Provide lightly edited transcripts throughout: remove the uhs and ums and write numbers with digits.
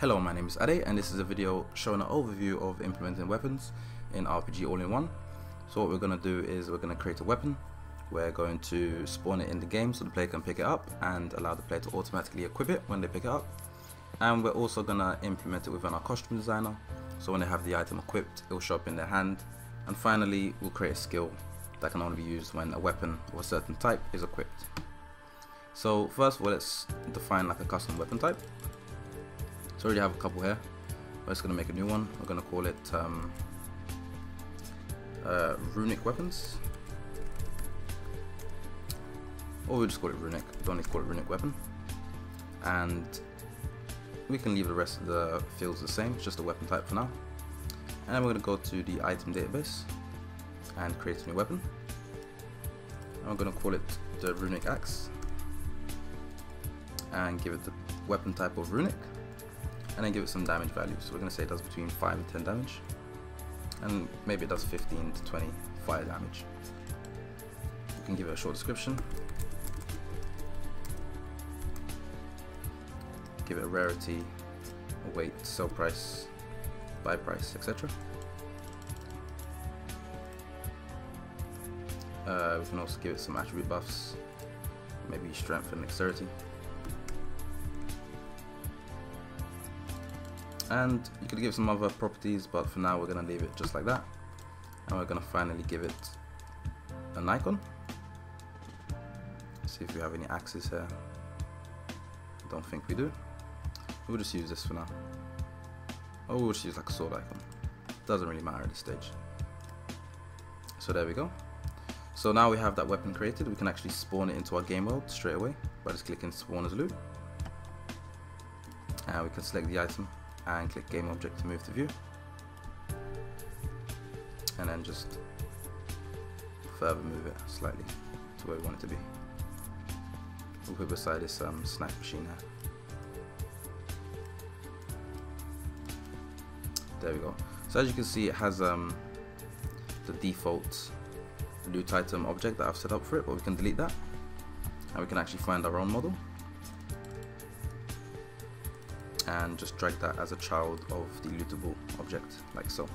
Hello, my name is Ade and this is a video showing an overview of implementing weapons in RPG All-in-One. So what we're going to do is we're going to create a weapon. We're going to spawn it in the game so the player can pick it up and allow the player to automatically equip it when they pick it up. And we're also going to implement it within our costume designer, so when they have the item equipped it will show up in their hand. And finally, we'll create a skill that can only be used when a weapon of a certain type is equipped. So first of all, let's define like a custom weapon type. So I already have a couple here. We're just going to make a new one. We're going to call it Runic Weapons. Or we'll just call it Runic. We don't need to call it Runic Weapon. And we can leave the rest of the fields the same. It's just a weapon type for now. And then we're going to go to the item database and create a new weapon. And we're going to call it the Runic Axe. And give it the weapon type of Runic. And then give it some damage value. So we're going to say it does between 5 and 10 damage, and maybe it does 15 to 20 fire damage. You can give it a short description, give it a rarity, a weight, sell price, buy price, etc. We can also give it some attribute buffs, maybe strength and dexterity. And you could give some other properties, but for now we're going to leave it just like that. And we're going to finally give it an icon. Let's see if we have any axes here. I don't think we do. We'll just use this for now. Or we'll just use like a sword icon. Doesn't really matter at this stage. So there we go. So now we have that weapon created. We can actually spawn it into our game world straight away by just clicking spawn as loot. And we can select the item and click game object to move to view, and then just further move it slightly to where we want it to be. We'll put beside this snack machine here. There we go. So as you can see, it has the default loot item object that I've set up for it, but we can delete that and we can actually find our own model and just drag that as a child of the lootable object, like so.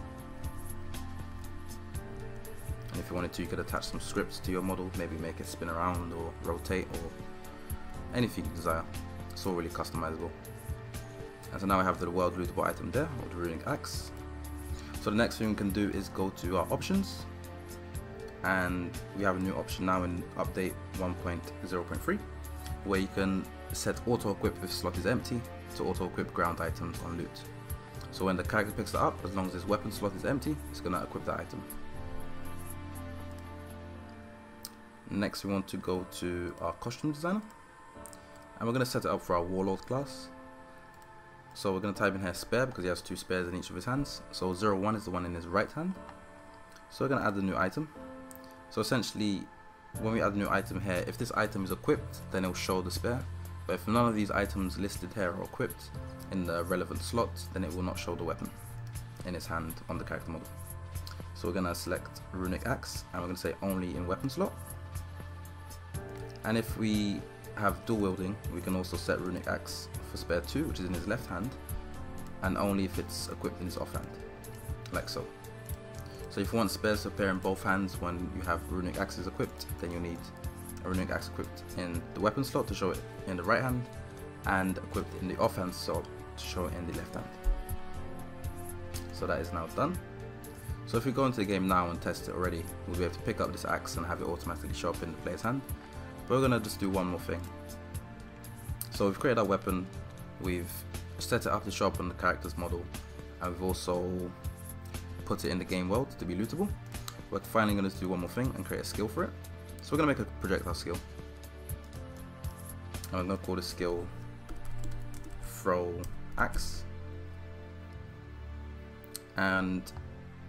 And if you wanted to, you could attach some scripts to your model, maybe make it spin around or rotate or anything you desire. It's all really customizable. And so now I have the world lootable item there, or the Runic Axe. So the next thing we can do is go to our options, and we have a new option now in update 1.0.3 where you can set auto equip if the slot is empty to auto equip ground items on loot. So when the character picks it up, as long as his weapon slot is empty, it's going to equip that item. Next we want to go to our costume designer, and we're going to set it up for our Warlord class. So we're going to type in here spare, because he has two spares in each of his hands. So 01 is the one in his right hand. So we're going to add the new item. So essentially when we add a new item here, if this item is equipped then it will show the spare. But if none of these items listed here are equipped in the relevant slot, then it will not show the weapon in his hand on the character model. So we're going to select Runic Axe and we're going to say only in weapon slot. And if we have dual wielding, we can also set Runic Axe for spare 2, which is in his left hand, and only if it's equipped in his offhand, like so. So if you want spares to appear in both hands when you have Runic Axes equipped, then you'll need a Runic Axe equipped in the weapon slot to show it in the right hand, and equipped in the offhand slot to show it in the left hand. So that is now done. So if we go into the game now and test it already, we'll be able to pick up this axe and have it automatically show up in the player's hand. But we're going to just do one more thing. So we've created our weapon, we've set it up to show up on the character's model, and we've also put it in the game world to be lootable. We're finally going to do one more thing and create a skill for it. So we're going to make a projectile skill, and I'm going to call this skill Throw Axe, and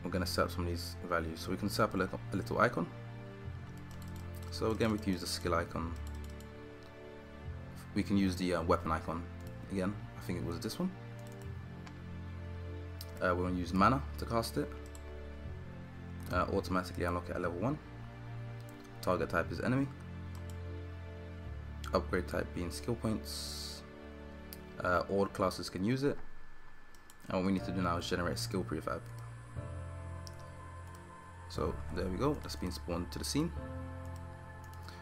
we're going to set up some of these values. So we can set up a little icon. So again, we can use the skill icon, we can use the weapon icon again, I think it was this one. We're going to use mana to cast it, automatically unlock it at level 1. Target type is enemy, upgrade type being skill points, all classes can use it, And what we need to do now is generate skill prefab. So there we go, that's been spawned to the scene.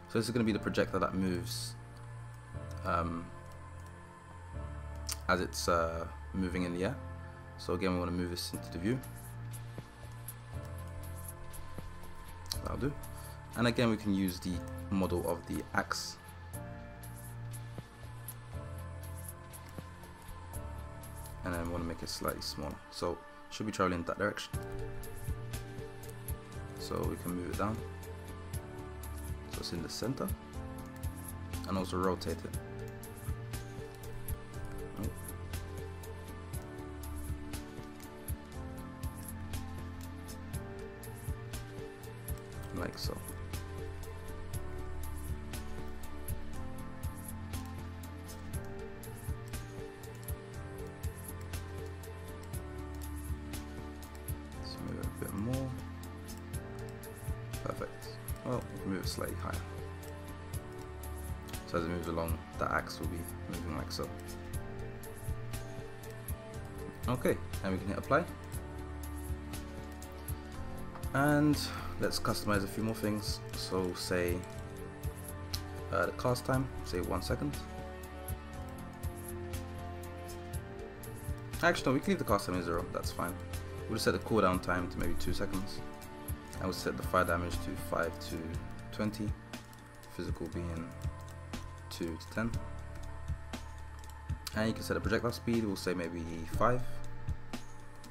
So this is going to be the projectile that moves as it's moving in the air. So again, we want to move this into the view. That'll do. And again, we can use the model of the axe. And then we want to make it slightly smaller. So it should be traveling that direction. So we can move it down. So it's in the center. And also rotate it. Like so. Let's move it a bit more. Perfect. Well, we can move it slightly higher. So as it moves along, that axe will be moving like so. Okay, and we can hit apply. And let's customize a few more things. So say the cast time, say 1 second. Actually, no, we can leave the cast time at 0, that's fine. We'll set the cooldown time to maybe 2 seconds. And we'll set the fire damage to 5 to 20. Physical being 2 to 10. And you can set the projectile speed, we'll say maybe 5.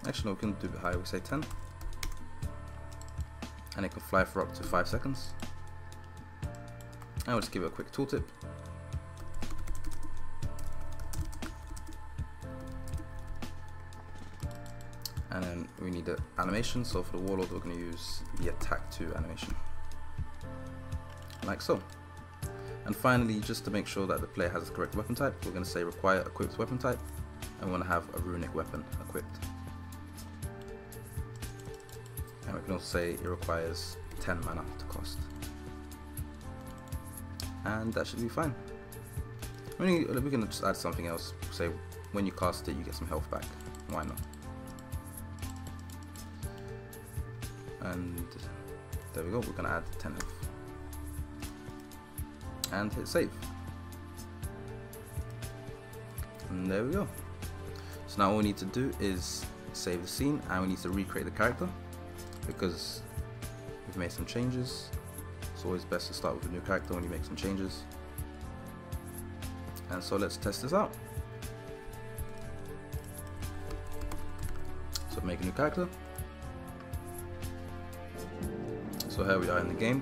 Actually, no, we can do a bit higher, we'll say 10. And it can fly for up to 5 seconds. And we'll just give it a quick tooltip. And then we need an animation, so for the Warlord we're going to use the attack 2 animation. Like so. And finally, just to make sure that the player has the correct weapon type, we're going to say require equipped weapon type, and we want to have a runic weapon equipped. And we can also say it requires 10 mana to cost. And that should be fine. We can just add something else. Say when you cast it, you get some health back. Why not? And there we go, we're going to add 10 health. And hit save. And there we go. So now all we need to do is save the scene, and we need to recreate the character, because we've made some changes. It's always best to start with a new character when you make some changes. And so let's test this out. So make a new character. So here we are in the game.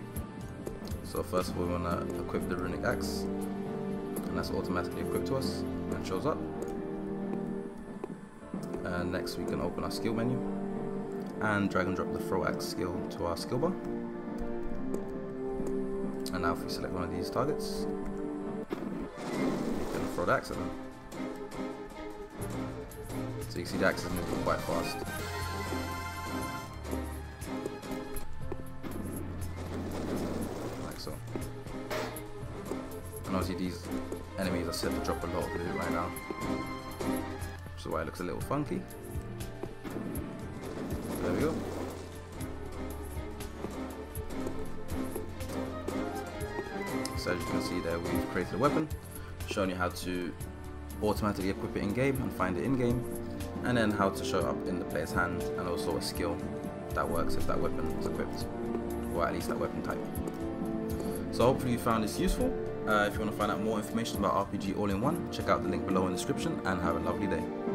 So first of all, we want to equip the Runic Axe, and that's automatically equipped to us and shows up. And next we can open our skill menu and drag and drop the throw axe skill to our skill bar. And now if we select one of these targets, we can throw the axe at them. So you can see the axe is moving quite fast. Like so. And obviously these enemies are set to drop a lot of loot right now, which is why it looks a little funky. There we go. So as you can see there, we've created a weapon, showing you how to automatically equip it in game and find it in game, and then how to show up in the player's hand, and also a skill that works if that weapon is equipped, or at least that weapon type. So hopefully you found this useful. If you want to find out more information about RPG All-in-One, check out the link below in the description, and have a lovely day.